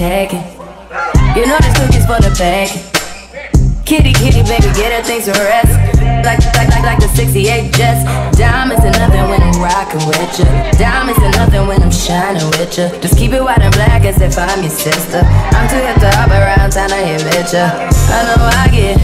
tagging. You know this cookie's for the bag. Kitty, kitty, baby, get her things to rest. Like the 68 Jets. Diamonds and nothing when I'm rockin' with ya. Diamonds and nothing when I'm shining with ya. Just keep it white and black as if I'm your sister. I'm too hip to hop around, time to hit with ya. I know I get